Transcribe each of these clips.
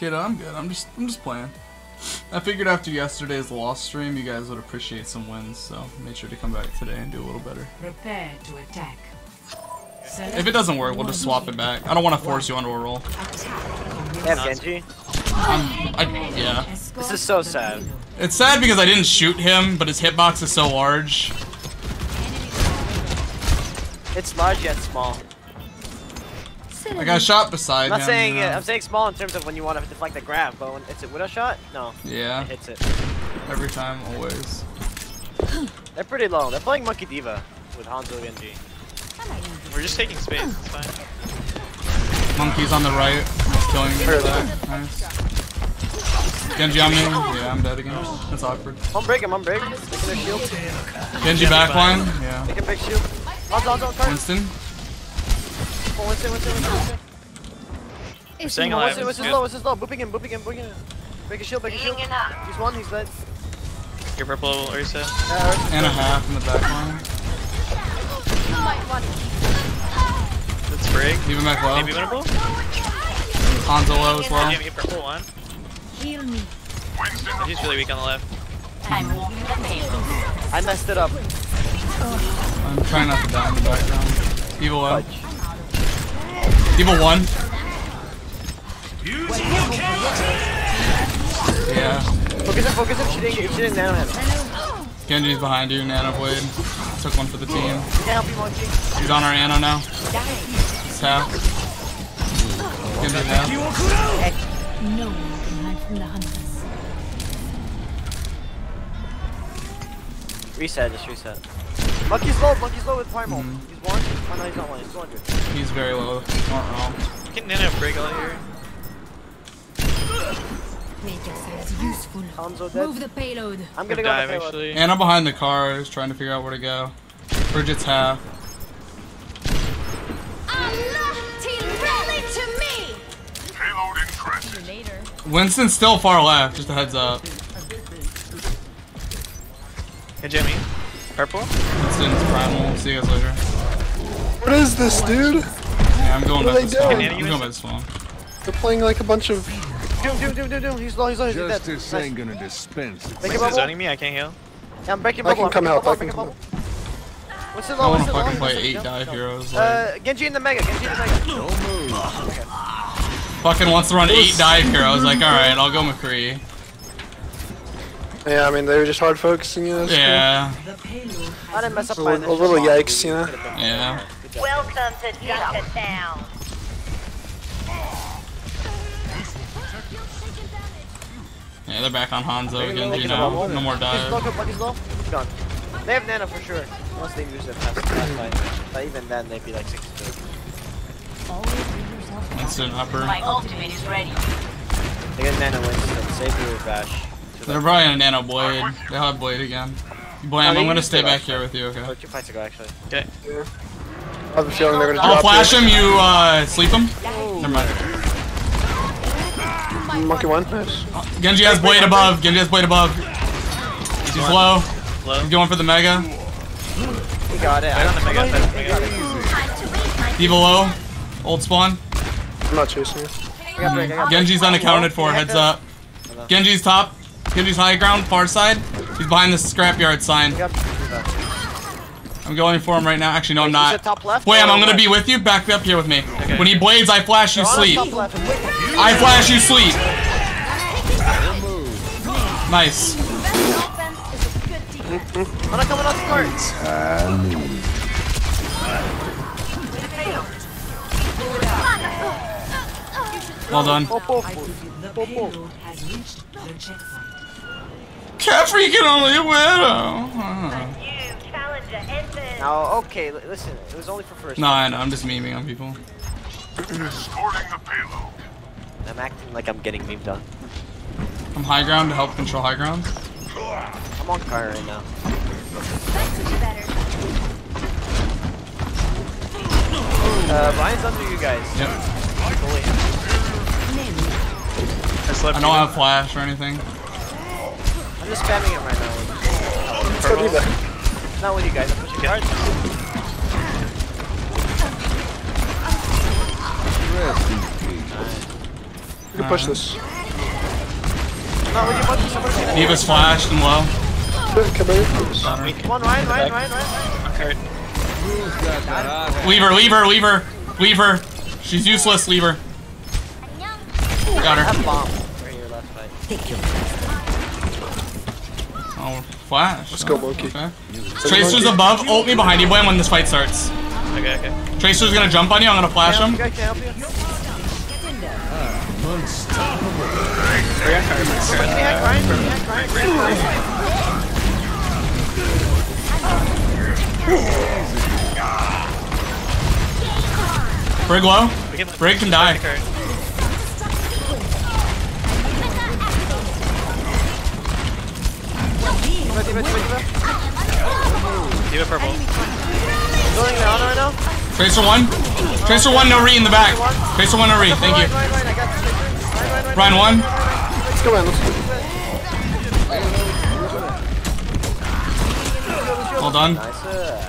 Kiddo, I'm good. I'm just playing. I figured after yesterday's loss stream, you guys would appreciate some wins, so made sure to come back today and do a little better. Prepare to attack. If it doesn't work, we'll just swap it back. I don't want to force you onto a roll. Damn, Genji. Yeah. This is so sad. It's sad because I didn't shoot him, but his hitbox is so large. It's large yet small. Like, I shot beside him. I'm not saying, you know? I'm saying small in terms of when you want to deflect the grab, but when it's a widow shot, no. Yeah. It hits it. Every time, always. They're pretty low. They're playing Monkey Diva with Hanzo and Genji. We're just taking space, it's fine. Monkey's on the right, killing her there. Nice. Genji on me. Yeah, I'm dead again. That's awkward. I'm break. Making their shield. Genji backline. Yeah. Make a big shield. Hanzo, Winston. Winston. We're staying alive. Winston's low. Booping him. Break a shield. He's one, he's dead. Your purple, Ursa. And a half in the backline. That's Briggs. Leave him back low. Maybe winnable? Hanzo low as well. Give me purple one. Heal me. He's really weak on the left. I messed it up. I'm trying not to die in the background. Evil low. Evil one. Yeah. Focus him. She didn't nano him. Genji's behind you, nano blade. Took one for the team. He's on our nano now. He's half. Genji's half. No one can hide from the hunters. Just reset. Monkey's low with primal. He's one. Oh no, he's not one. He's 200. He's very low. He's not wrong. Get Nana break out here. Make yourselves useful. Hanzo dead. Move the payload. I'm gonna dive, go actually. Anna behind the car is trying to figure out where to go. Bridget's half. Rally to me. Payload increased. Winston's still far left. Just a heads up. Hey Jimmy. Purple? Winston's primal. See you guys later. What is this, dude? Yeah, I'm going back to spawn. They're playing like a bunch of... Doom. He's low. He's dead. Justice ain't gonna dispense. Winston's zoning me. I can't heal. Yeah, I'm breaking bubble. I can come help. I wanna fucking play 8 dive heroes. Genji in the mega. Don't move. Fucking wants to run 8 dive heroes. Like, alright, I'll go McCree. Yeah, I mean, they were just hard focusing, you know? Yeah. I didn't mess up my initial. A little yikes, you know? Yeah. Welcome to Junket Town. Yeah, they're back on Hanzo again, you know? No more dive. He's gone. They have Nana for sure. Unless they use their past. But even then, they'd be like 6-2. Winston upper. My ultimate is ready. They got Nana Winston. Save you with Bash. They're probably on a nano blade. They'll have blade again. Blam, I'm gonna stay back here with you, okay? Okay. I'll flash him, you sleep him? Never mind. Monkey one, nice. Genji has blade above. He's low. He's going for the mega. He got it. I got the mega. Evil low. Old spawn. I'm not chasing you. Genji's unaccounted for, heads up. Genji's top. Genji's high ground, far side. He's behind the scrapyard sign. I'm going for him right now. Actually, no, I'm not. Wait, I'm gonna be with you. Back up here with me. Okay. When he blades, I flash, you sleep. I flash, you sleep. Nice. I'm coming off the cards. Well done. Kephrii can only a widow. Oh, okay, listen, it was only for first. No, I know, I'm just memeing on people. I'm acting like I'm getting memed on. I'm high ground to help control high ground. I'm on car right now. Ryan's under you guys. Yep. I don't have flash or anything. I'm just spamming it right now. So do that. Not with you guys, I'm pushing cards. You can push this. No, we can push this. Eva's flashed and low. One Ryan. Okay. Leave her. She's useless, leave her. Got her. I have a bomb right here, last fight. Oh, flash. Let's go, monkey. Okay. Tracer's above, ult me behind you, boy, when this fight starts. Okay. Tracer's gonna jump on you, I'm gonna flash him. Brig low. Brig can die. Diva purple. Building the honor right now. Tracer one. Tracer one, no re in the back. Tracer one, no re. Thank you. Ryan one. Let's go, let's go. Well done.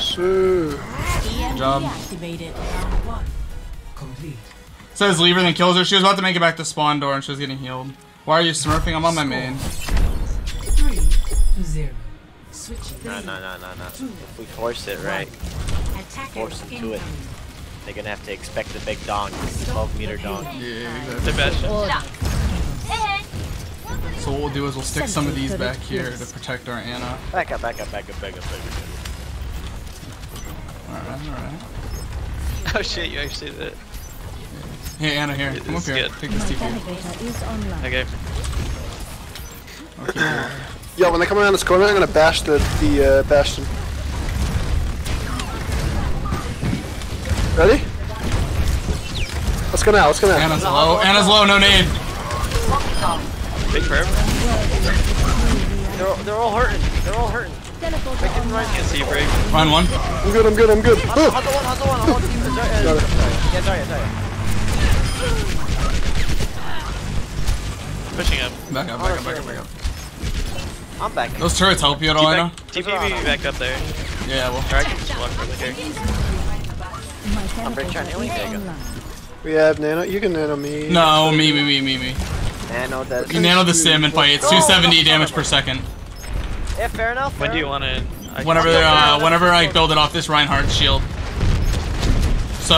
Sure. Good job. Says leave her then kills her. She was about to make it back to spawn door and she was getting healed. Why are you smurfing? I'm on my main. 3-0. No. If we force it right. Force them to it. They're gonna have to expect the big dong. 12-meter dong. Yeah, exactly. The best shot. So what we'll do is we'll stick some of these back here to protect our Anna. Back up. Alright. Oh shit, you actually did it. Hey Anna, here. Come up here. Take this TP. Okay. Yo, when they come around this corner, I'm gonna bash the Bastion. Ready? Let's go now, Anna's low. Anna's low, no nade. Big prayer. They're all hurting. Can't see you, Briggs. Ryan one. I'm good. Hanzo one. I want to keep the Zarya. Yeah, Zarya. Pushing him. Back up. I'm back up. Those turrets help you at all, I know? TPB back up there. Yeah, well. I can just walk over there. I'm Briggs trying to heal you. We have nano. You can nano me. No, me. Nano that. You nano the sim and fight. It's 270 damage per second. Yeah, fair enough. When do you want to? Whenever I build it off this Reinhardt shield. So,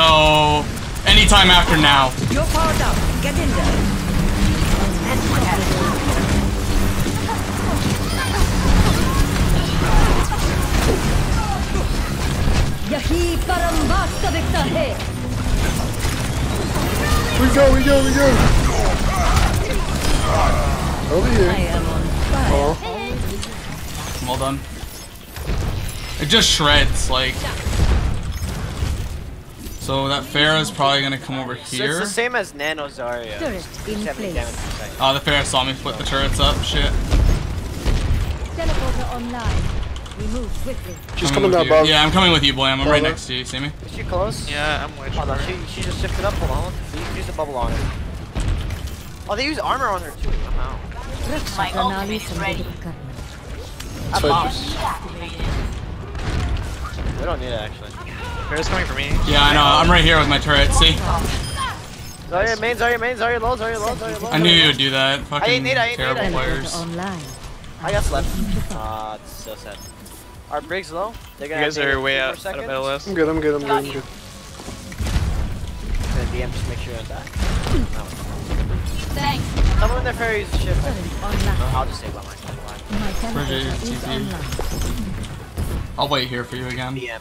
anytime after now. You're powered up. Get in there. We go. Over here. Oh. Well done. It just shreds, like. So that Pharah is probably gonna come over here. So it's the same as Nano Zarya. Oh, the Pharah saw me flip the turrets up. Shit. Teleporter online. We move quickly. She's coming down, bro. Yeah, I'm coming with you, boy. I'm right next to you. See me? Is she close? Yeah, I'm waiting. Hold on, she just shifted up. Hold on. Use the bubble on her. Oh, they use armor on her too. I'm out. My ultimate is ready. I'm lost. We don't need it actually. Pharah's coming for me. Yeah, I know. I'm right here with my turret. See? Zarya mains, Zarya lows. I knew you would do that. Fucking terrible players. I got slept. Ah, it's so sad. Our Briggs low. You guys are way out of LS. I'm good. DM just make sure I die. Thanks. Someone in their Pharah uses shift. I'll just save by myself. I'll wait here for you again. Yeah.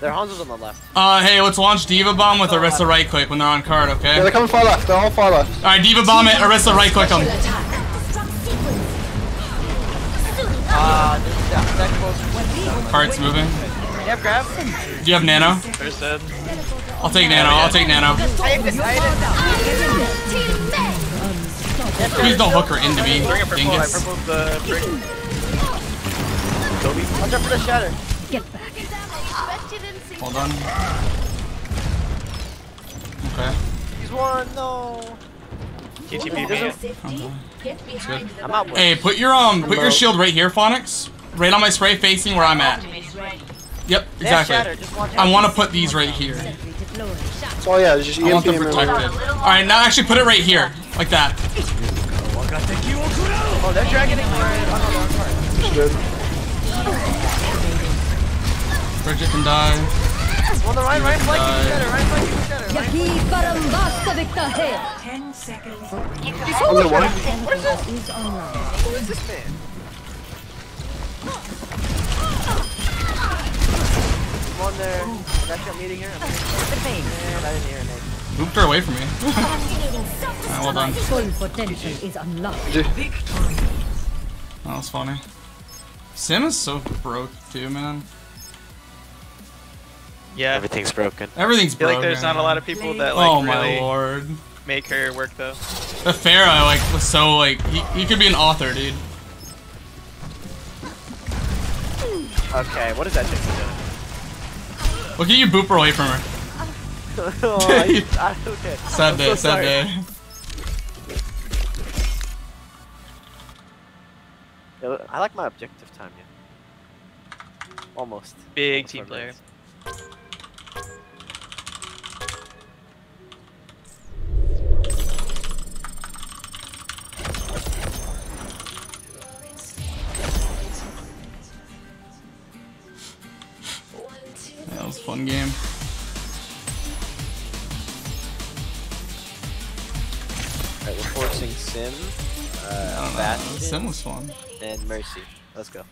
Their Hanzo's on the left. Hey, let's launch Diva Bomb with Orisa right click when they're on card, okay? Yeah, they're coming far left. They're all far left. Alright, Diva Bomb it. Orisa right click them. Card's moving. Do you have Nano? There's dead. I'll take Nano. Please don't hook her into me, dingus. Watch out for the shatter. Get back. Hold on. Okay. He's one, no. KTB, hey, put your shield right here, Phonix. Right on my spray, facing where I'm at. Yep, exactly. I want to put these right here. Oh yeah, it's just I want them protected. Alright, now actually put it right here. Like that. Oh, they're dragging it. Bridget can die. Well, the right flank is better. Right flank is better. 10 seconds. What is this? Who is this man? I'm on there. I'm meeting here. Man, I didn't hear anything. Moved her away from me. Well done. That was funny. Sim is so broke too, man. Yeah. Everything's broken. Everything's broken. I feel like there's not a lot of people that like really make her work though. The Pharah like was so like he could be an author, dude. Okay, what is that thing doing? Look at you boop her away from her. Okay. Sad day, so sad day. I like my objective time, yeah. Almost. Big team player. That was a fun game. Alright, we're forcing Sim, Bastion, Sim was fun. And Mercy. Let's go.